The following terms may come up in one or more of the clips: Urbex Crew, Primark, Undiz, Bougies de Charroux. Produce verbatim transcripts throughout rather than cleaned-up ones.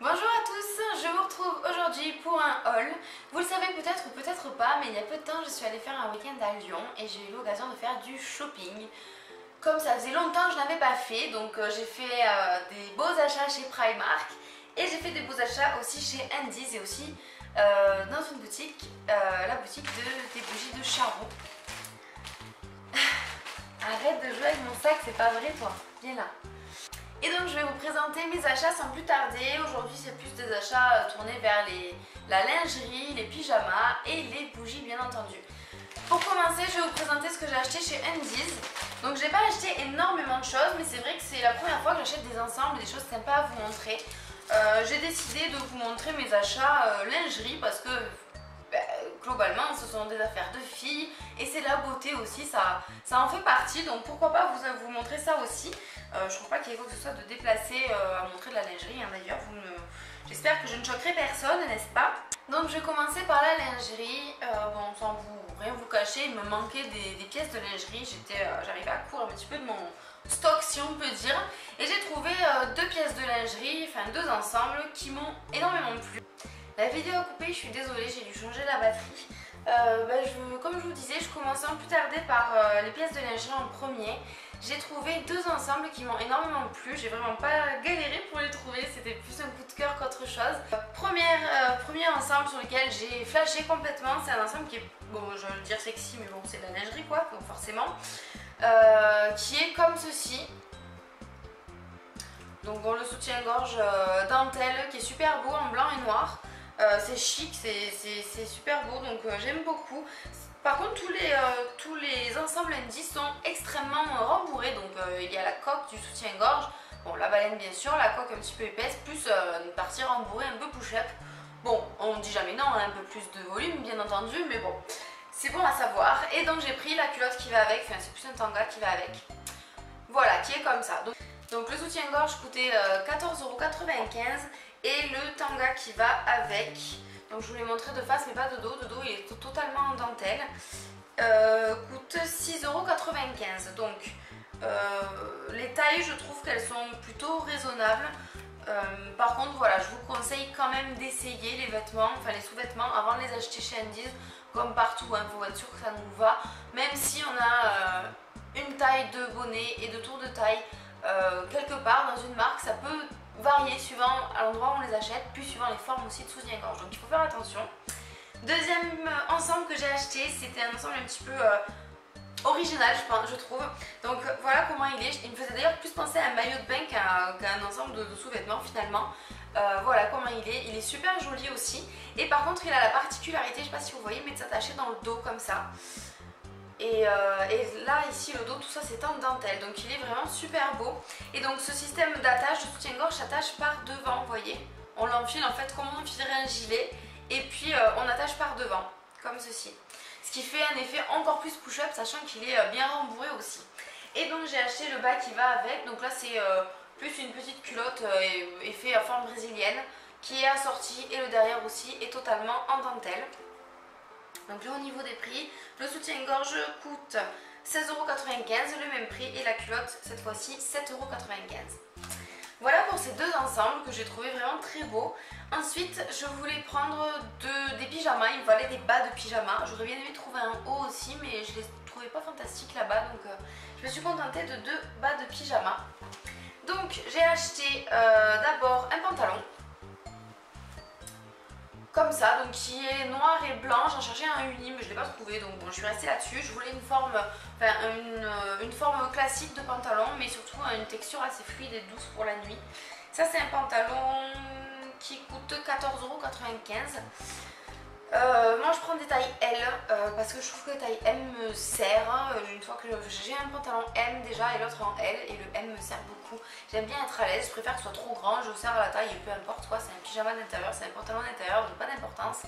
Bonjour à tous, je vous retrouve aujourd'hui pour un haul. Vous le savez peut-être ou peut-être pas, mais il y a peu de temps je suis allée faire un week-end à Lyon et j'ai eu l'occasion de faire du shopping. Comme ça faisait longtemps que je n'avais pas fait, donc euh, j'ai fait euh, des beaux achats chez Primark et j'ai fait des beaux achats aussi chez Undiz et aussi euh, dans une boutique, euh, la boutique de, des Bougies de Charroux. Arrête de jouer avec mon sac, c'est pas vrai toi, viens là. Et donc je vais vous présenter mes achats sans plus tarder. Aujourd'hui c'est plus des achats tournés vers les, la lingerie, les pyjamas et les bougies bien entendu. Pour commencer je vais vous présenter ce que j'ai acheté chez Undiz. Donc j'ai pas acheté énormément de choses, mais c'est vrai que c'est la première fois que j'achète des ensembles, des choses sympas à vous montrer. Euh, j'ai décidé de vous montrer mes achats euh, lingerie parce que bah, globalement ce sont des affaires de filles et c'est la beauté aussi, ça, ça en fait partie, donc pourquoi pas vous, vous montrer ça aussi. Euh, je trouve pas qu'il y ait quoi que ce soit de déplacé euh, à montrer de la lingerie hein, d'ailleurs me... j'espère que je ne choquerai personne, n'est-ce pas? Donc je vais commencer par la lingerie. euh, bon, sans vous rien vous cacher, il me manquait des, des pièces de lingerie, j'arrivais euh, à court un petit peu de mon stock si on peut dire, et j'ai trouvé euh, deux pièces de lingerie, enfin deux ensembles qui m'ont énormément plu. La vidéo a coupé, je suis désolée, j'ai dû changer la batterie. Euh, ben je, comme je vous disais, je commence sans plus tarder par euh, les pièces de lingerie en premier. J'ai trouvé deux ensembles qui m'ont énormément plu, j'ai vraiment pas galéré pour les trouver, c'était plus un coup de cœur qu'autre chose. Première, euh, premier ensemble sur lequel j'ai flashé complètement, c'est un ensemble qui est, bon je vais le dire sexy mais bon c'est de la lingerie quoi, donc forcément, euh, qui est comme ceci. Donc bon, le soutien-gorge euh, dentelle qui est super beau en blanc et noir. Euh, c'est chic, c'est super beau, donc euh, j'aime beaucoup. Par contre tous les, euh, tous les ensembles Undiz sont extrêmement euh, rembourrés, donc euh, il y a la coque du soutien-gorge, bon la baleine bien sûr, la coque un petit peu épaisse, plus euh, une partie rembourrée un peu push-up. Bon, on dit jamais non, hein, un peu plus de volume bien entendu, mais bon, c'est bon à savoir. Et donc j'ai pris la culotte qui va avec, enfin c'est plus un tanga qui va avec, voilà, qui est comme ça. Donc, donc le soutien-gorge coûtait euh, quatorze euros quatre-vingt-quinze. Et le tanga qui va avec. Donc je vous l'ai montré de face mais pas de dos. De dos il est totalement en dentelle. Euh, coûte six euros quatre-vingt-quinze. Donc euh, les tailles je trouve qu'elles sont plutôt raisonnables. Euh, par contre voilà, je vous conseille quand même d'essayer les vêtements, enfin les sous-vêtements avant de les acheter chez Undiz. Comme partout, il hein, faut être sûr que ça nous va. Même si on a euh, une taille de bonnet et de tour de taille euh, quelque part dans une marque, ça peut varier suivant à l'endroit où on les achète, puis suivant les formes aussi de soutien-gorge, donc il faut faire attention. Deuxième ensemble que j'ai acheté, c'était un ensemble un petit peu euh, original je, pense, je trouve, donc voilà comment il est. Il me faisait d'ailleurs plus penser à un maillot de bain qu'à qu'à un ensemble de, de sous-vêtements finalement. Euh, voilà comment il est, il est super joli aussi, et par contre il a la particularité, je sais pas si vous voyez, mais de s'attacher dans le dos comme ça. Et, euh, et là ici le dos, tout ça c'est en dentelle, donc il est vraiment super beau. Et donc ce système d'attache de soutien-gorge s'attache par devant, vous voyez, on l'enfile en fait comme on enfilerait un gilet, et puis euh, on attache par devant comme ceci, ce qui fait un effet encore plus push-up, sachant qu'il est euh, bien rembourré aussi. Et donc j'ai acheté le bas qui va avec, donc là c'est euh, plus une petite culotte euh, effet à forme brésilienne qui est assortie, et le derrière aussi est totalement en dentelle. Donc là au niveau des prix, le soutien-gorge coûte seize euros quatre-vingt-quinze, le même prix, et la culotte cette fois-ci sept euros quatre-vingt-quinze. Voilà pour ces deux ensembles que j'ai trouvé vraiment très beaux. Ensuite je voulais prendre de, des pyjamas, il me fallait des bas de pyjama. J'aurais bien aimé trouver un haut aussi mais je ne les trouvais pas fantastiques là-bas, donc euh, je me suis contentée de deux bas de pyjama. Donc j'ai acheté euh, d'abord un pantalon. Comme ça, donc qui est noir et blanc. J'en cherchais un uni mais je ne l'ai pas trouvé, donc bon je suis restée là-dessus. Je voulais une forme, enfin une, une forme classique de pantalon, mais surtout une texture assez fluide et douce pour la nuit. Ça c'est un pantalon qui coûte quatorze euros quatre-vingt-quinze. Euh, moi je prends des tailles L euh, parce que je trouve que la taille M me sert, hein. Une fois que j'ai un pantalon M déjà et l'autre en L, et le M me sert beaucoup, j'aime bien être à l'aise, je préfère que ce soit trop grand, je sers à la taille et peu importe quoi, c'est un pyjama d'intérieur, c'est un pantalon d'intérieur, donc pas d'importance.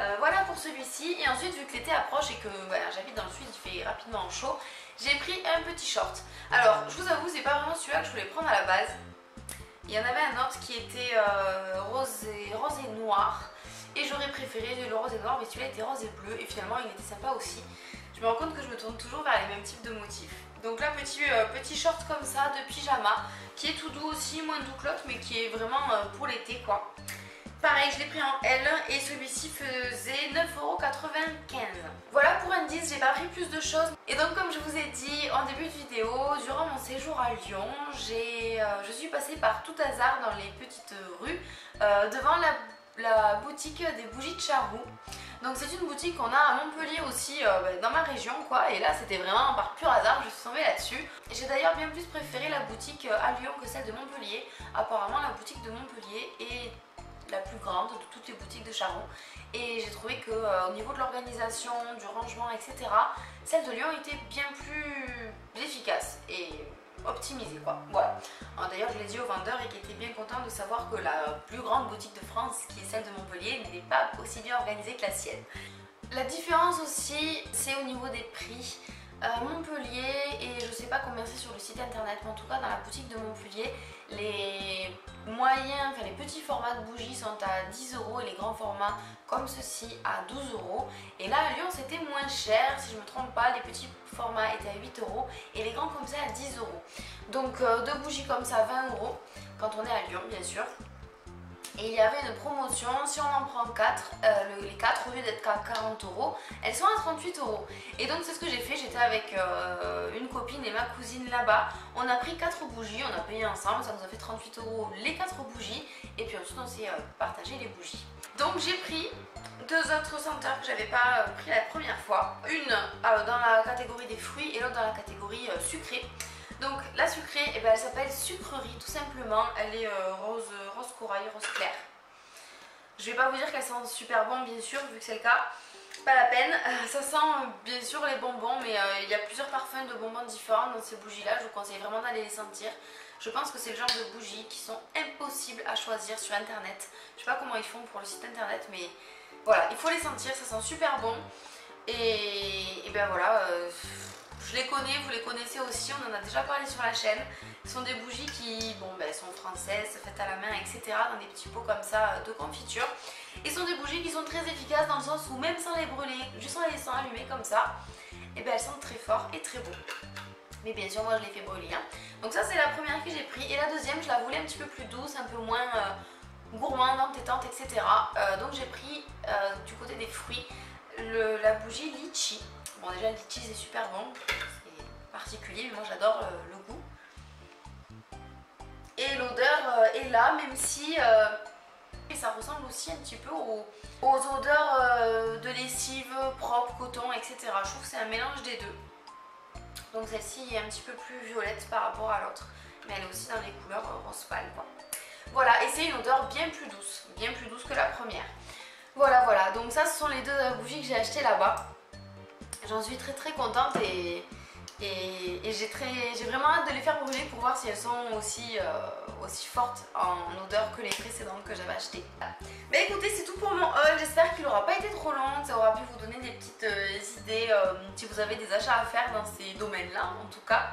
Euh, voilà pour celui-ci. Et ensuite vu que l'été approche et que voilà, j'habite dans le sud, il fait rapidement chaud, j'ai pris un petit short. Alors je vous avoue c'est pas vraiment celui-là que je voulais prendre à la base, il y en avait un autre qui était euh, rose, et, rose et noir. Et j'aurais préféré le rose et noir, mais celui-là était rose et bleu et finalement il était sympa aussi. je me rends compte que je me tourne toujours vers les mêmes types de motifs. Donc là, petit, euh, petit short comme ça de pyjama, qui est tout doux aussi, moins doux que l'autre, mais qui est vraiment euh, pour l'été quoi. Pareil, je l'ai pris en L et celui-ci faisait neuf euros quatre-vingt-quinze. Voilà pour Undiz, j'ai pas pris plus de choses. Et donc comme je vous ai dit en début de vidéo, durant mon séjour à Lyon, j'ai, euh, je suis passée par tout hasard dans les petites rues euh, devant la, la boutique des Bougies de Charroux. Donc c'est une boutique qu'on a à Montpellier aussi, euh, dans ma région quoi, et là c'était vraiment par pur hasard, je suis tombée là-dessus. J'ai d'ailleurs bien plus préféré la boutique à Lyon que celle de Montpellier. Apparemment la boutique de Montpellier est la plus grande de toutes les boutiques de Charroux, et j'ai trouvé que euh, au niveau de l'organisation, du rangement, et cetera, celle de Lyon était bien plus efficace et optimisée quoi. Voilà. D'ailleurs, je l'ai dit au vendeur et qui était bien content de savoir que la plus grande boutique de France, qui est celle de Montpellier, n'est pas aussi bien organisée que la sienne. La différence aussi, c'est au niveau des prix. Euh, Montpellier, et je sais pas combien c'est sur le site internet, mais en tout cas dans la boutique de Montpellier, les moyens, enfin les petits formats de bougies sont à dix euros et les grands formats comme ceci à douze euros. Et là à Lyon c'était moins cher, si je me trompe pas, les petits formats étaient à huit euros et les grands comme ça à dix euros. Donc euh, deux bougies comme ça à vingt euros quand on est à Lyon bien sûr. Et il y avait une promotion, si on en prend quatre, euh, les quatre au lieu d'être à quarante euros, elles sont à trente-huit euros. Et donc c'est ce que j'ai fait, j'étais avec euh, une copine et ma cousine là-bas. On a pris quatre bougies, on a payé ensemble, ça nous a fait trente-huit euros les quatre bougies. Et puis ensuite on s'est euh, partagé les bougies. Donc j'ai pris deux autres senteurs que j'avais pas euh, pris la première fois. Une euh, dans la catégorie des fruits et l'autre dans la catégorie euh, sucrée. Donc la sucrée, eh ben, elle s'appelle sucrerie tout simplement, elle est euh, rose, rose corail, rose clair. Je vais pas vous dire qu'elle sent super bon bien sûr, vu que c'est le cas, pas la peine. Euh, ça sent euh, bien sûr les bonbons, mais euh, il y a plusieurs parfums de bonbons différents dans ces bougies là, je vous conseille vraiment d'aller les sentir. Je pense que c'est le genre de bougies qui sont impossibles à choisir sur internet, je sais pas comment ils font pour le site internet, mais voilà, il faut les sentir, ça sent super bon. Et, et ben voilà... Euh... Je les connais, vous les connaissez aussi, on en a déjà parlé sur la chaîne. Ce sont des bougies qui bon, ben, sont françaises, faites à la main, et cetera. Dans des petits pots comme ça de confiture. Et ce sont des bougies qui sont très efficaces dans le sens où même sans les brûler, juste en les laissant allumer comme ça, et ben, elles sentent très fort et très bon. Mais bien sûr, moi je les fais brûler. Hein. Donc ça c'est la première que j'ai prise. Et la deuxième, je la voulais un petit peu plus douce, un peu moins euh, gourmande, entêtante, et cetera. Euh, donc j'ai pris euh, du côté des fruits le, la bougie litchi. Bon déjà le litchi c'est super bon, c'est particulier mais moi j'adore le, le goût. Et l'odeur euh, est là, même si euh, et ça ressemble aussi un petit peu aux, aux odeurs euh, de lessive, propre, coton, et cetera. Je trouve que c'est un mélange des deux. Donc celle-ci est un petit peu plus violette par rapport à l'autre, mais elle est aussi dans les couleurs euh, rose pâle quoi. Voilà, et c'est une odeur bien plus douce, bien plus douce que la première. Voilà voilà, donc ça ce sont les deux bougies que j'ai achetées là-bas. J'en suis très très contente et, et, et j'ai vraiment hâte de les faire brûler pour voir si elles sont aussi, euh, aussi fortes en odeur que les précédentes que j'avais achetées. Voilà. Mais écoutez, c'est tout pour mon haul, j'espère qu'il n'aura pas été trop long, ça aura pu vous donner des petites euh, idées euh, si vous avez des achats à faire dans ces domaines-là en tout cas.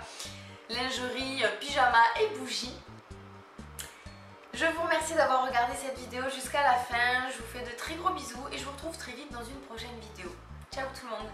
Lingerie, pyjama et bougies. Je vous remercie d'avoir regardé cette vidéo jusqu'à la fin, je vous fais de très gros bisous et je vous retrouve très vite dans une prochaine vidéo. Ciao tout le monde!